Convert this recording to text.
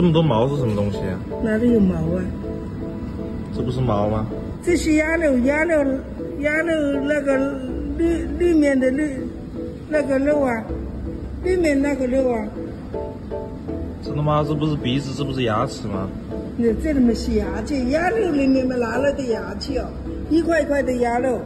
这么多毛是什么东西啊？哪里有毛啊？这不是毛吗？这是鸭肉那个绿面的绿那个肉啊，绿面那个肉啊。真的吗？这不是鼻子，这不是牙齿吗？那这里面是牙齿，鸭肉里面拿了个牙齿哦，一块一块的鸭肉。